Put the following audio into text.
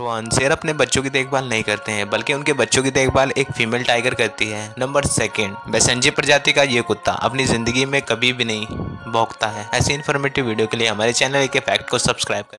One, शेर अपने बच्चों की देखभाल नहीं करते हैं बल्कि उनके बच्चों की देखभाल एक फीमेल टाइगर करती है। नंबर सेकंड, बैसेंजी प्रजाति का ये कुत्ता अपनी जिंदगी में कभी भी नहीं भौंकता है। ऐसी इन्फॉर्मेटिव वीडियो के लिए हमारे चैनल एक फैक्ट को सब्सक्राइब करें।